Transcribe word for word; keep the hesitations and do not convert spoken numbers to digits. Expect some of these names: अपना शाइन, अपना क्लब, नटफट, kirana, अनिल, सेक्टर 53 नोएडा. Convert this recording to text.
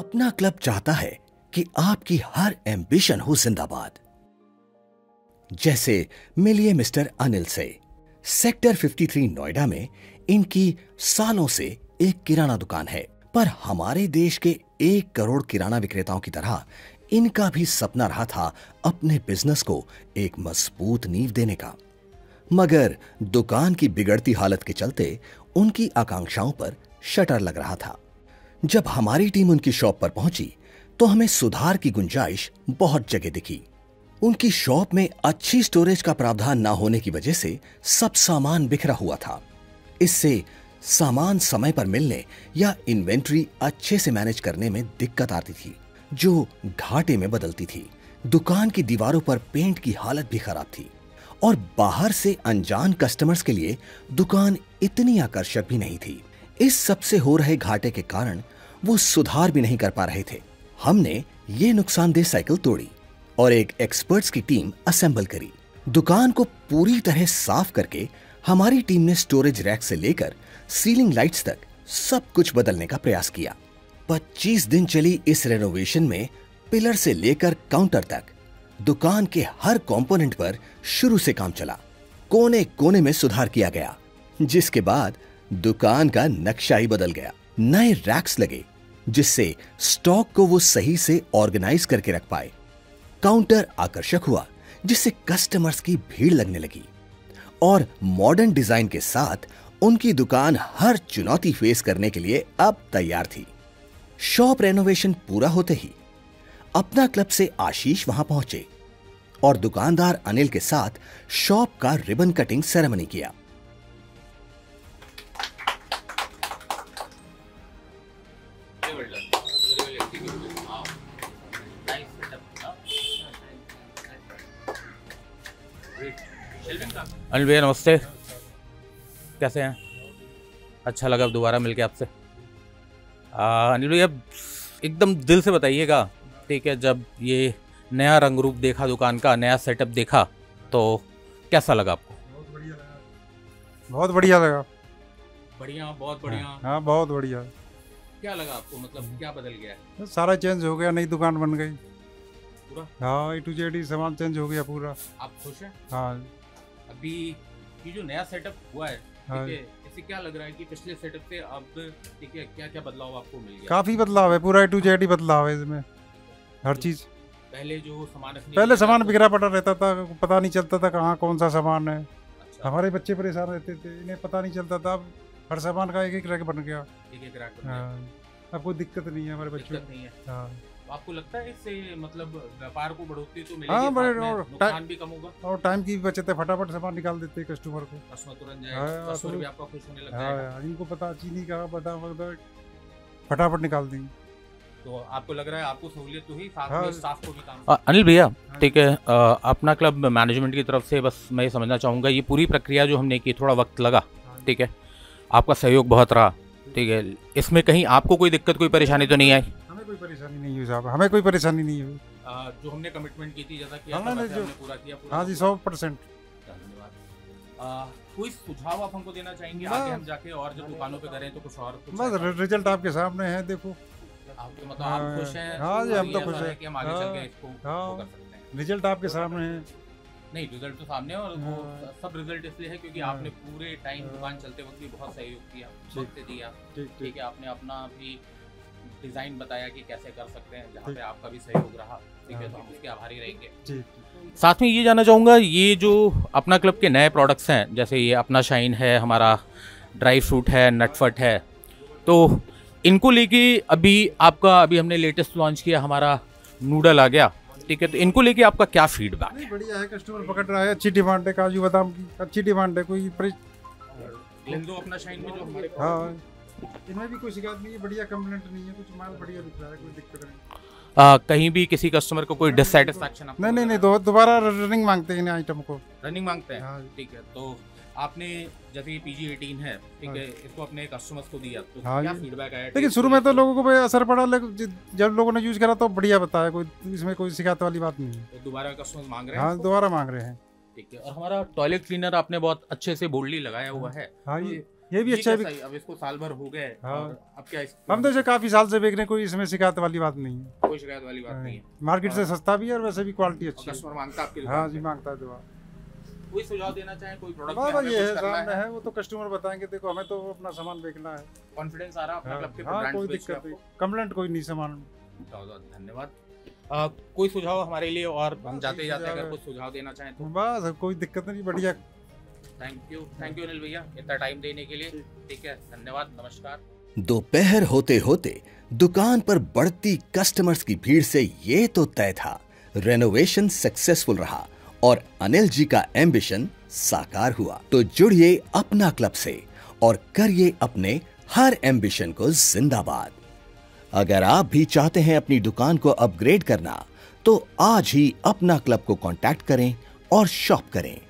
अपना क्लब चाहता है कि आपकी हर एम्बिशन हो जिंदाबाद। जैसे मिलिए मिस्टर अनिल से, सेक्टर तिरेपन नोएडा में इनकी सालों से एक किराना दुकान है, पर हमारे देश के एक करोड़ किराना विक्रेताओं की तरह इनका भी सपना रहा था अपने बिजनेस को एक मजबूत नींव देने का। मगर दुकान की बिगड़ती हालत के चलते उनकी आकांक्षाओं पर शटर लग रहा था। जब हमारी टीम उनकी शॉप पर पहुंची तो हमें सुधार की गुंजाइश बहुत जगह दिखी। उनकी शॉप में अच्छी स्टोरेज का प्रावधान ना होने की वजह से सब सामान बिखरा हुआ था। इससे सामान समय पर मिलने या इन्वेंट्री अच्छे से मैनेज करने में दिक्कत आती थी, जो घाटे में बदलती थी। दुकान की दीवारों पर पेंट की हालत भी खराब थी और बाहर से अनजान कस्टमर्स के लिए दुकान इतनी आकर्षक भी नहीं थी। इस सब से हो रहे घाटे के कारण वो सुधार भी नहीं कर पा रहे थे। हमने ये नुकसानदेह साइकिल तोड़ी और एक एक्सपर्ट्स की टीम असेंबल करी। दुकान को पूरी तरह साफ करके हमारी टीम ने स्टोरेज रैक से लेकर सीलिंग लाइट्स तक सब कुछ बदलने का प्रयास किया। पच्चीस दिन चली इस रेनोवेशन में पिलर से लेकर काउंटर तक दुकान के हर कंपोनेंट पर शुरू से काम चला। कोने कोने में सुधार किया गया, जिसके बाद दुकान का नक्शा ही बदल गया। नए रैक्स लगे जिससे स्टॉक को वो सही से ऑर्गेनाइज करके रख पाए। काउंटर आकर्षक हुआ जिससे कस्टमर्स की भीड़ लगने लगी और मॉडर्न डिजाइन के साथ उनकी दुकान हर चुनौती फेस करने के लिए अब तैयार थी। शॉप रेनोवेशन पूरा होते ही अपना क्लब से आशीष वहां पहुंचे और दुकानदार अनिल के साथ शॉप का रिबन कटिंग सेरेमनी किया। अनिल भैया नमस्ते, कैसे हैं? अच्छा लगा दोबारा मिलके आपसे। अनिल भैया एकदम दिल से बताइएगा, ठीक है? जब ये नया रंग रूप देखा दुकान का, नया सेटअप देखा, तो कैसा लगा आपको? बहुत बढ़िया लगा, बहुत बढ़िया लगा। बढ़िया, बहुत बढ़िया। हाँ, बहुत बढ़िया। क्या लगा आपको, मतलब क्या बदल गया है? सारा चेंज हो गया, नई दुकान बन गई पूरा। हाँ, ए टू जेड सामान चेंज हो गया पूरा। आप खुश हैं? हाँ। अभी ये जो नया सेटअप हुआ है, ठीक है, इससे क्या लग रहा है कि पिछले सेटअप से अब, ठीक है, क्या क्या बदलाव आपको मिल गया? काफी बदलाव है, पूरा ए टू जेड ही बदलाव है इसमें, हर चीज। पहले जो सामान पहले सामान बिखरा पड़ा रहता था, पता नहीं चलता था कहाँ कौन सा सामान है। अच्छा। हमारे बच्चे परेशान रहते थे, इन्हें पता नहीं चलता था। अब हर सामान का एक एक रैक बन गया, एक एक रैक बन गया। अब कोई दिक्कत नहीं है हमारे बच्चों को। आपको लगता है इससे मतलब व्यापार को बढ़ोतरी तो मिलेगी? हाँ, बड़े नुकसान भी कम होगा और टाइम की भी बचत है। फटाफट सामान निकाल देते हैं कस्टमर को, कस्टमर तुरंत जाएगा, कस्टमर भी आपका खुश होने लगता है। इनको पता चीनी का पता वगैरह, फटाफट निकाल देंगे। तो आपको लग रहा है आपको सहूलियत तो ही, साथ में स्टाफ को भी काम। अनिल भैया, ठीक है, अपना क्लब मैनेजमेंट की तरफ से बस मैं ये समझना चाहूँगा, ये पूरी प्रक्रिया जो हमने की, थोड़ा वक्त लगा, ठीक है, आपका सहयोग बहुत रहा, ठीक है, इसमें कहीं आपको कोई दिक्कत कोई परेशानी तो नहीं आई? कोई परेशानी नहीं हुई साहब, हमें कोई परेशानी नहीं हुई। जो हमने कमिटमेंट की थी जैसा कि आपने पूरा किया पूरा। हाँ जी, सौ परसेंट। धन्यवाद। कोई सुझाव आप हमको देना चाहेंगे आगे हम जाके और जब दुकानों पे करें तो कुछ और? बस रिजल्ट आपके सामने है, देखो। आप तो मतलब आप खुश हैं? हाँ जी, हम तो खुश हैं कि हम आगे चल के इसको कर सकते हैं। रिजल्ट आपके सामने है। नहीं, रिजल्ट तो सामने है और वो सब रिजल्ट इसलिए है क्योंकि आपने पूरे टाइम दुकान चलते वक्त भी बहुत सहयोग किया, वक्त दिया, ठीक है, आपने अपना भी डिजाइन बताया कि कैसे कर सकते हैं, जहाँ पे आपका भी सहयोग रहा, ठीक है, तो हम उसके आभारी रहेंगे। साथ में ये जानना चाहूँगा, ये जो अपना क्लब के नए प्रोडक्ट्स हैं, जैसे ये अपना शाइन है, हमारा ड्राई फ्रूट है, नटफट है, तो इनको लेके अभी आपका, अभी हमने लेटेस्ट लॉन्च किया, हमारा नूडल आ गया, ठीक है, तो इनको लेके आपका क्या फीडबैक है? बढ़िया है, कस्टमर पकड़ रहा है, अच्छी डिमांड है, काजू बादाम की अच्छी डिमांड है। कोई अपना शाइन में जो हमारे, हाँ, इनमें भी कोई शिकायत नहीं है, बढ़िया कंप्लेंट नहीं है, कुछ माल बढ़िया दिख रहा है, कोई दिक्कत नहीं। आ, कहीं भी किसी कस्टमर को कोई डिससैटिस्फैक्शन? नहीं नहीं नहीं, नहीं दो, दोबारा रनिंग मांगते हैं, आइटम को रनिंग मांगते हैं, ठीक है। तो आपने जैसे पीजी अठारह है, ठीक है, इसको अपने कस्टमर्स को दिया तो क्या फीडबैक आया? देखिए, शुरू में तो लोगों को असर पड़ा, जब लोगों ने यूज करा तो बढ़िया बताया, कोई इसमें कोई शिकायत वाली बात नहीं है। दोबारा कस्टमर मांग रहे हैं? हाँ, दोबारा मांग रहे हैं, ठीक है। और हमारा टॉयलेट क्लीनर आपने बहुत अच्छे से बोल्डली लगाया हुआ है, ये भी अच्छा है। अब इसको साल भर हो गए अब क्या, हम तो काफी साल से बेच रहे हैं, कोई इसमें शिकायत वाली बात नहीं है, कोई शिकायत वाली बात नहीं है। मार्केट से सस्ता भी है और वैसे भी क्वालिटी अच्छी है, मांगता आपके लिए। हाँ जी मांगता है जवाब। कोई सुझाव देना चाहे, कोई प्रोडक्ट ये है सामने है वो तो कस्टमर बताएंगे, देखो हमें तो अपना सामान बेचना है, कॉन्फिडेंस आ रहा अपना क्लब के ब्रांड पे, कोई दिक्कत नहीं, कंप्लेंट कोई नहीं सामान। बहुत बहुत धन्यवाद। कोई सुझाव हमारे लिए और हम जाते जाते अगर कुछ सुझाव देना चाहे तो? बस कोई दिक्कत नहीं, बढ़िया। Thank you, thank you अनिल भैया इतना टाइम देने के लिए। ठीक है, धन्यवाद, नमस्कार। दोपहर होते होते दुकान पर बढ़ती कस्टमर्स की भीड़ से ये तो तय था रेनोवेशन सक्सेसफुल रहा और अनिल जी का एम्बिशन साकार हुआ। तो जुड़िए अपना क्लब से और करिए अपने हर एम्बिशन को जिंदाबाद। अगर आप भी चाहते हैं अपनी दुकान को अपग्रेड करना तो आज ही अपना क्लब को कांटेक्ट करें और शॉप करें।